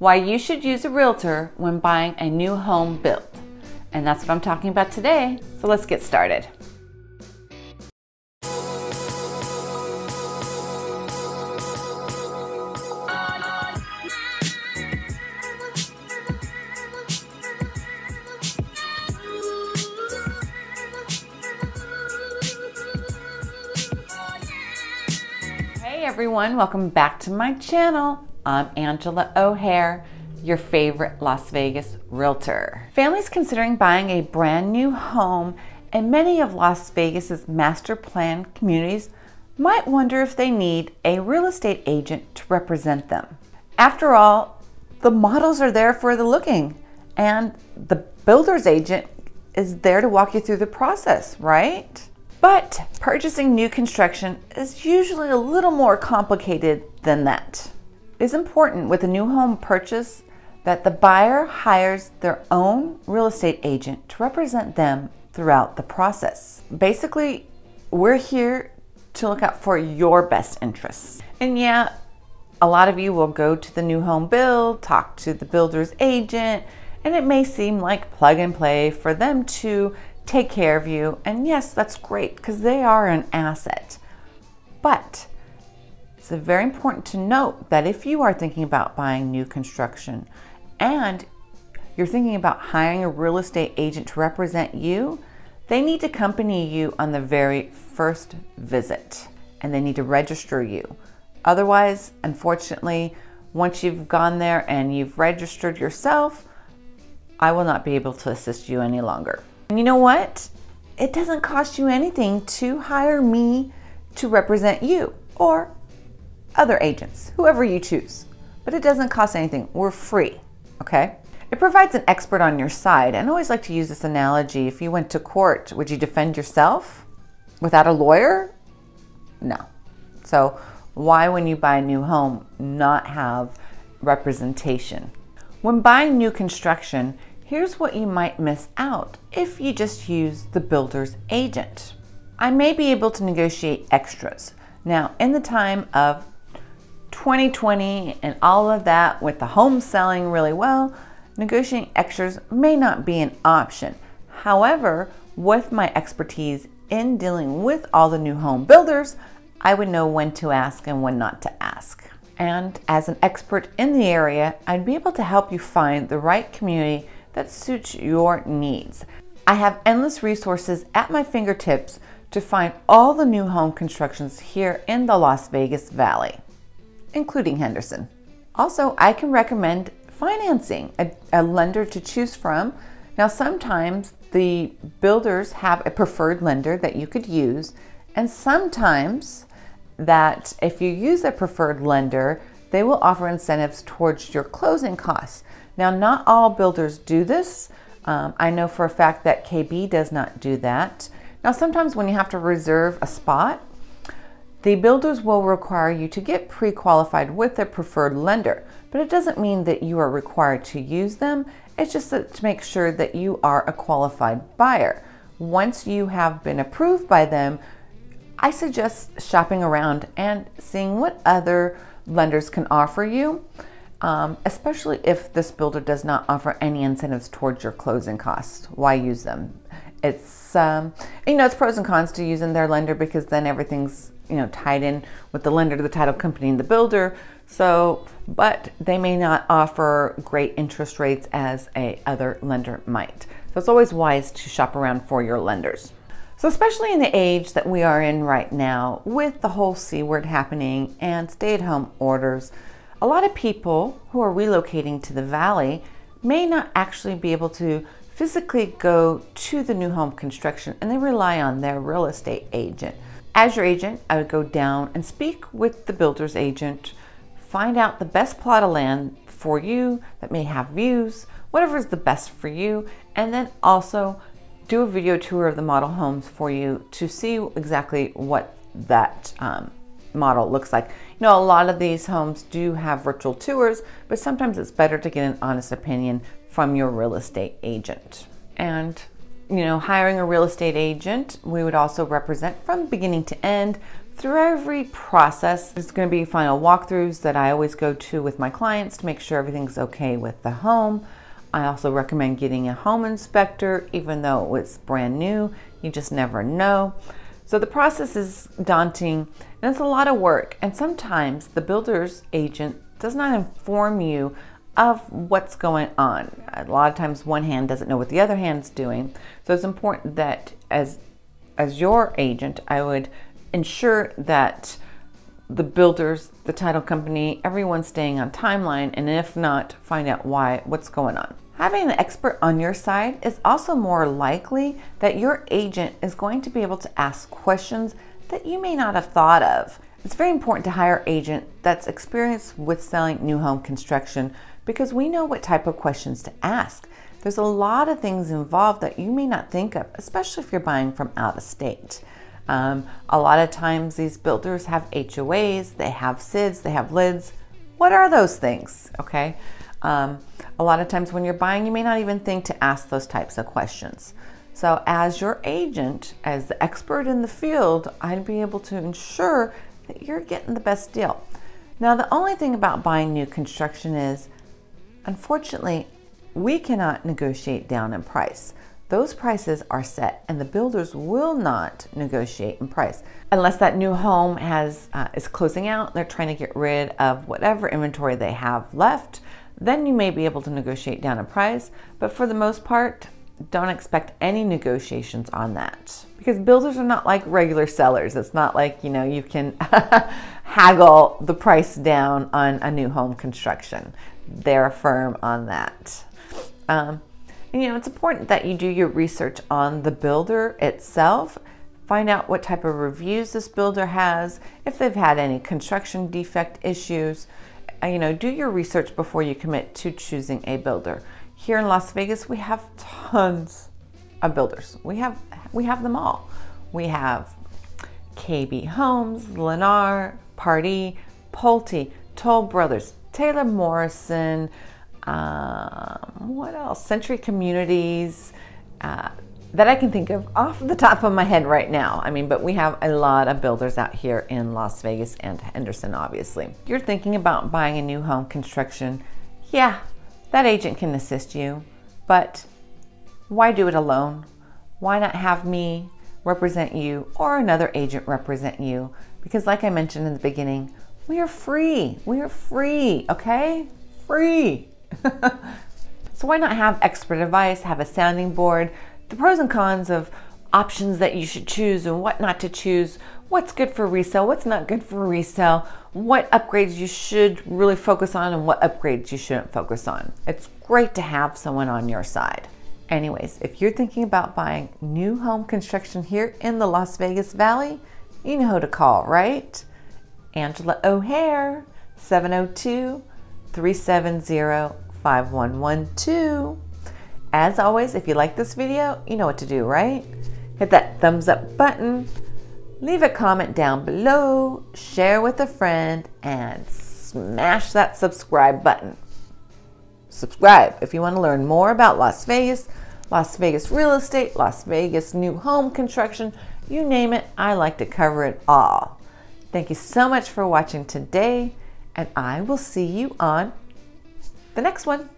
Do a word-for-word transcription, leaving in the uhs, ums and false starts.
Why you should use a realtor when buying a new home built. And that's what I'm talking about today. So let's get started. Hey everyone, welcome back to my channel. I'm Angela O'Hare, your favorite Las Vegas realtor. Families considering buying a brand new home in many of Las Vegas's master plan communities might wonder if they need a real estate agent to represent them. After all, the models are there for the looking, and the builder's agent is there to walk you through the process, right? But purchasing new construction is usually a little more complicated than that. It is important with a new home purchase that the buyer hires their own real estate agent to represent them throughout the process. Basically, we're here to look out for your best interests. And yeah, a lot of you will go to the new home build, talk to the builder's agent, and it may seem like plug and play for them to take care of you. And yes, that's great because they are an asset. But it's very important to note that if you are thinking about buying new construction and you're thinking about hiring a real estate agent to represent you, they need to accompany you on the very first visit and they need to register you. Otherwise, unfortunately, once you've gone there and you've registered yourself, I will not be able to assist you any longer. And you know what? It doesn't cost you anything to hire me to represent you or other agents, whoever you choose, but it doesn't cost anything. We're free, okay? It provides an expert on your side. And I always like to use this analogy. If you went to court, would you defend yourself without a lawyer? No. So why, when you buy a new home, not have representation? When buying new construction, here's what you might miss out if you just use the builder's agent. I may be able to negotiate extras. Now, in the time of twenty twenty and all of that, with the home selling really well, negotiating extras may not be an option. However, with my expertise in dealing with all the new home builders, I would know when to ask and when not to ask. And as an expert in the area, I'd be able to help you find the right community that suits your needs. I have endless resources at my fingertips to find all the new home constructions here in the Las Vegas Valley, including Henderson. Also, I can recommend financing, a, a lender to choose from. Now, sometimes the builders have a preferred lender that you could use, and sometimes that if you use a preferred lender, they will offer incentives towards your closing costs. Now, not all builders do this. Um, I know for a fact that K B does not do that. Now, sometimes when you have to reserve a spot, the builders will require you to get pre-qualified with their preferred lender, but it doesn't mean that you are required to use them. It's just to make sure that you are a qualified buyer. Once you have been approved by them, I suggest shopping around and seeing what other lenders can offer you, um, especially if this builder does not offer any incentives towards your closing costs. Why use them? It's, um, you know, it's pros and cons to using their lender because then everything's, you know, tied in with the lender to the title company and the builder. So, but they may not offer great interest rates as a other lender might. So it's always wise to shop around for your lenders. So especially in the age that we are in right now with the whole C word happening and stay at home orders, a lot of people who are relocating to the Valley may not actually be able to physically go to the new home construction, and they rely on their real estate agent. As your agent, I would go down and speak with the builder's agent, find out the best plot of land for you that may have views, whatever is the best for you, and then also do a video tour of the model homes for you to see exactly what that um, model looks like. You know, a lot of these homes do have virtual tours, but sometimes it's better to get an honest opinion from your real estate agent. And you know, hiring a real estate agent, we would also represent from beginning to end, Through every process, there's going to be final walkthroughs that I always go to with my clients to make sure everything's okay with the home. I also recommend getting a home inspector, even though it's brand new. You just never know. So the process is daunting and it's a lot of work. And sometimes the builder's agent does not inform you of what's going on. A lot of times one hand doesn't know what the other hand's doing. So it's important that as, as your agent, I would ensure that the builders, the title company, everyone's staying on timeline, and if not, find out why, what's going on. Having an expert on your side is also more likely that your agent is going to be able to ask questions that you may not have thought of. It's very important to hire an agent that's experienced with selling new home construction because we know what type of questions to ask. There's a lot of things involved that you may not think of, especially if you're buying from out of state. Um, a lot of times these builders have H O As, they have S I Ds, they have L I Ds. What are those things? Okay. Um, a lot of times when you're buying, you may not even think to ask those types of questions. So as your agent, as the expert in the field, I'd be able to ensure that you're getting the best deal. Now, the only thing about buying new construction is, unfortunately, we cannot negotiate down in price. Those prices are set, and the builders will not negotiate in price unless that new home has uh, is closing out. They're trying to get rid of whatever inventory they have left. Then you may be able to negotiate down a price, but for the most part, don't expect any negotiations on that because builders are not like regular sellers. It's not like, you know, you can haggle the price down on a new home construction. They're firm on that. Um, You know, it's important that you do your research on the builder itself. Find out what type of reviews this builder has, if they've had any construction defect issues. You know, do your research before you commit to choosing a builder. Here in Las Vegas, we have tons of builders. We have we have them all. We have K B Homes, Lennar, Pardee, Pulte, Toll Brothers, Taylor Morrison. Um, what else? Century Communities, uh, that I can think of off the top of my head right now. I mean, but we have a lot of builders out here in Las Vegas and Henderson, obviously. If you're thinking about buying a new home construction, yeah, that agent can assist you, but why do it alone? Why not have me represent you or another agent represent you? Because like I mentioned in the beginning, we are free. We are free, okay? Free. So why not have expert advice, have a sounding board, the pros and cons of options that you should choose and what not to choose, what's good for resale, what's not good for resale, what upgrades you should really focus on and what upgrades you shouldn't focus on. It's great to have someone on your side. Anyways, if you're thinking about buying new home construction here in the Las Vegas Valley, you know who to call, right? Angela O'Hare, seven oh two, three seven zero, five one one two. As always, if you like this video, you know what to do, right? Hit that thumbs up button, leave a comment down below, share with a friend, and smash that subscribe button. Subscribe if you want to learn more about Las Vegas, Las Vegas real estate, Las Vegas new home construction, you name it, I like to cover it all. Thank you so much for watching today, and I will see you on the next one.